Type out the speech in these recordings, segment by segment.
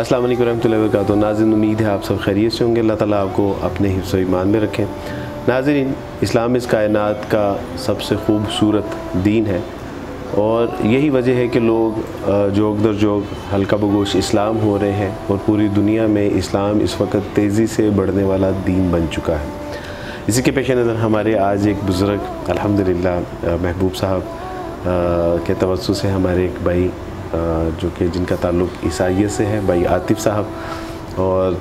अस्सलाम वालेकुम रहमतुल्लाहि व बरकातहू। नाज़रीन, उम्मीद है आप सब खैरियत से होंगे। अल्लाह ताला आपको अपने हिफ्ज़ व ईमान में रखें। नाज़रीन, इस्लाम इस कायनात का सबसे खूबसूरत दीन है और यही वजह है कि लोग जोग दर जोग हल्का बगोश इस्लाम हो रहे हैं और पूरी दुनिया में इस्लाम इस वक्त तेज़ी से बढ़ने वाला दीन बन चुका है। इसी के पेश नज़र हमारे आज एक बुज़ुर्ग अल्हम्दुलिल्लाह महबूब साहब के तवज्जुह से हमारे एक भाई जो कि जिनका ताल्लुक़ ईसाइयत से है, भाई आतिफ़ साहब, और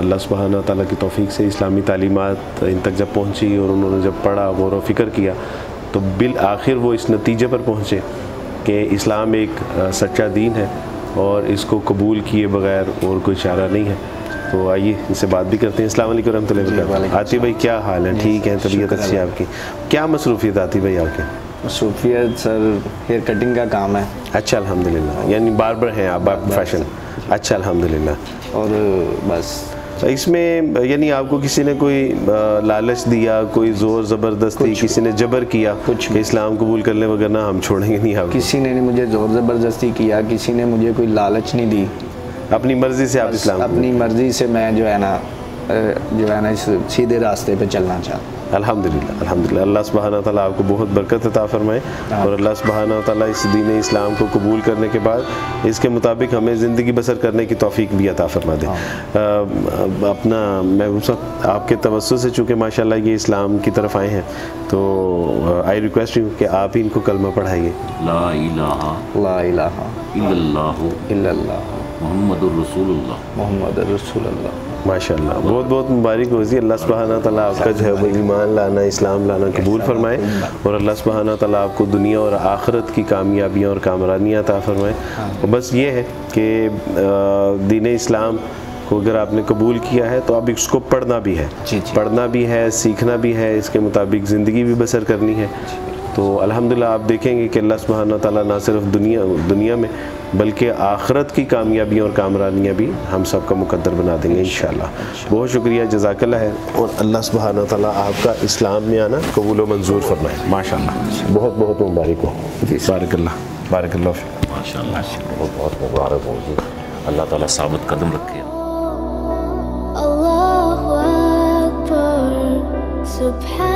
अल्लाह सुब्हानहू तआला की तौफ़ीक़ से इस्लामी तालीमात इन तक जब पहुँची और उन्होंने जब पढ़ा, गौर व फ़िक्र किया, तो बिल आखिर वो इस नतीजे पर पहुँचे कि इस्लाम एक सच्चा दीन है और इसको कबूल किए बगैर और कोई चारा नहीं है। तो आइए इनसे बात भी करते हैं। अस्सलाम वालेकुम रहमतुल्लाहि व बरकातहू। आतिफ़ भाई, क्या हाल है? ठीक है, तबीयत अच्छी है आपकी? क्या मसरूफियत आतिफ़ भाई आपके? मसरूफियत सर, हेयर कटिंग का काम है। अच्छा, अल्हम्दुलिल्लाह। यानी बार्बर हैं आप बाय प्रोफेशन? अच्छा, अल्हम्दुलिल्लाह। और बस इसमें यानी आपको किसी ने कोई लालच दिया, कोई ज़ोर ज़बरदस्ती, किसी ने जबर किया कुछ कि इस्लाम कबूल कर लें वगैरह हम छोड़ेंगे नहीं आप? किसी ने मुझे ज़ोर ज़बरदस्ती किया, किसी ने मुझे कोई लालच नहीं दी। अपनी मर्ज़ी से आप इस्लाम? अपनी मर्ज़ी से मैं जो है ना इस सीधे रास्ते पे चलना चाहता। अल्हम्दुलिल्लाह, अल्हम्दुलिल्लाह। अल्लाह सुब्हानहू तआला आपको बहुत बरकत अता फरमाए और अल्लाह सुब्हानहू तआला इस दीन इस्लाम को कबूल करने के बाद इसके मुताबिक हमें ज़िंदगी बसर करने की तौफीक भी अता फरमा दे। अपना महबूब साहब, आपके तवज्जुह से चूँकि माशाल्लाह ये इस्लाम की तरफ आए हैं, तो आई रिक्वेस्ट यू कि आप ही इनको कलमा पढ़ाइए। ला इलाहा इल्लल्लाह मुहम्मदुर रसूलुल्लाह, मुहम्मदुर रसूलुल्लाह। माशाल्लाह, बहुत बहुत मुबारक हो जी। अल्लाह सुब्हानहू तआला आपका जो है वो ईमान लाना, इस्लाम लाना कबूल फरमाए और अल्लाह सुब्हानहू तआला आपको दुनिया और आखिरत की कामयाबियाँ और कामरानियाँ अता फरमाए। और बस ये है कि दीन इस्लाम को अगर आपने कबूल किया है तो अब इसको पढ़ना भी है, पढ़ना भी है, सीखना भी है, इसके मुताबिक ज़िंदगी भी बसर करनी है। तो अल्हम्दुलिल्लाह आप देखेंगे कि अल्लाह सुब्हानहू तआला ना सिर्फ दुनिया में बल्कि आखिरत की कामयाबी और कामरानियाँ भी हम सब का मुकद्दर बना देंगे इंशाल्लाह। बहुत शुक्रिया, जज़ाकल्लाह है। और अल्लाह सुब्हानहू तआला आपका इस्लाम में आना कबूल व मंजूर फरमाए। माशाल्लाह, बहुत बहुत मुबारक हो। बारकल्लाह, बारकल्लाह, माशाल्लाह, बहुत मुबारक हो। अल्लाह ताला साबित कदम रखे। अल्लाहु अकबर, सुभान